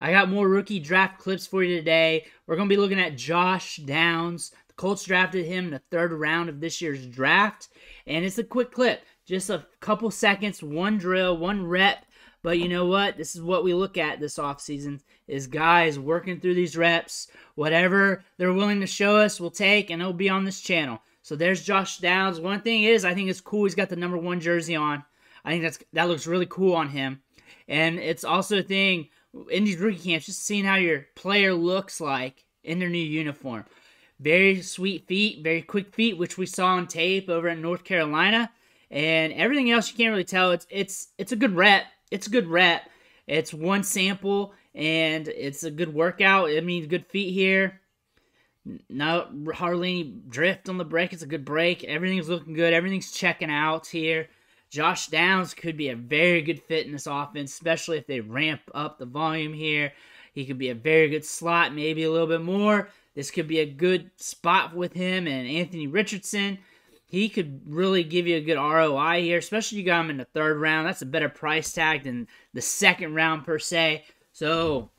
I got more rookie draft clips for you today. We're going to be looking at Josh Downs. The Colts drafted him in the third round of this year's draft. And it's a quick clip. Just a couple seconds, one drill, one rep. But you know what? This is what we look at this offseason is guys working through these reps. Whatever they're willing to show us, we'll take, and it'll be on this channel. So there's Josh Downs. One thing is, I think it's cool he's got the #1 jersey on. I think that looks really cool on him. And it's also a thing in these rookie camps, just seeing how your player looks like in their new uniform. Very sweet feet, very quick feet, which we saw on tape over at North Carolina. And everything else you can't really tell. It's a good rep. It's a good rep. It's one sample, and it's a good workout. I mean, good feet here. No, hardly any drift on the break. It's a good break. Everything's looking good. Everything's checking out here. Josh Downs could be a very good fit in this offense, especially if they ramp up the volume here. He could be a very good slot, maybe a little bit more. This could be a good spot with him and Anthony Richardson. He could really give you a good ROI here, especially you got him in the third round. That's a better price tag than the second round per se. So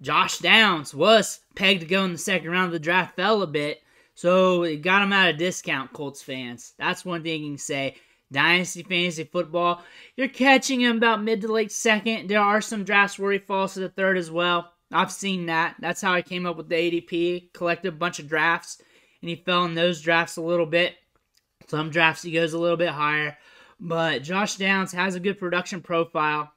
Josh Downs was pegged to go in the second round of the draft, fell a bit. So it got him at a discount, Colts fans. That's one thing you can say. Dynasty Fantasy Football, you're catching him about mid to late second. There are some drafts where he falls to the third as well. I've seen that. That's how I came up with the ADP. Collected a bunch of drafts, and he fell in those drafts a little bit. Some drafts he goes a little bit higher. But Josh Downs has a good production profile.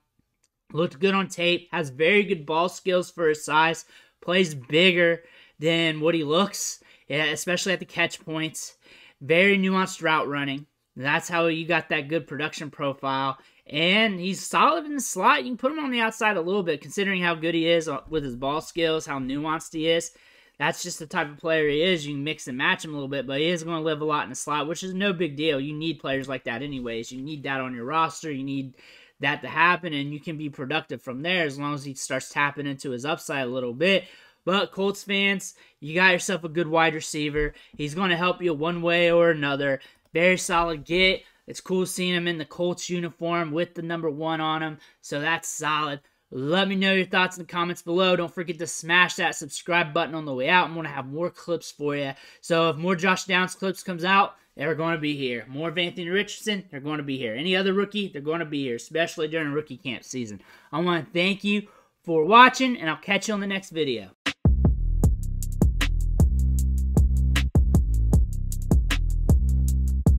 Looked good on tape. Has very good ball skills for his size. Plays bigger than what he looks, especially at the catch points. Very nuanced route running. That's how you got that good production profile. And he's solid in the slot. You can put him on the outside a little bit, considering how good he is with his ball skills, how nuanced he is. That's just the type of player he is. You can mix and match him a little bit, but he is going to live a lot in the slot, which is no big deal. You need players like that anyways. You need that on your roster. You need that to happen, and you can be productive from there as long as he starts tapping into his upside a little bit. But Colts fans, you got yourself a good wide receiver. He's going to help you one way or another. Very solid get. It's cool seeing him in the Colts uniform with the #1 on him, so that's solid. Let me know your thoughts in the comments below. Don't forget to smash that subscribe button on the way out. I'm going to have more clips for you. So if more Josh Downs clips comes out, they're going to be here. More of Anthony Richardson, they're going to be here. Any other rookie, they're going to be here, especially during rookie camp season. I want to thank you for watching, and I'll catch you on the next video.